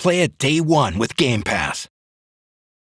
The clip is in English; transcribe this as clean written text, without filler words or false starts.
Play it day one with Game Pass.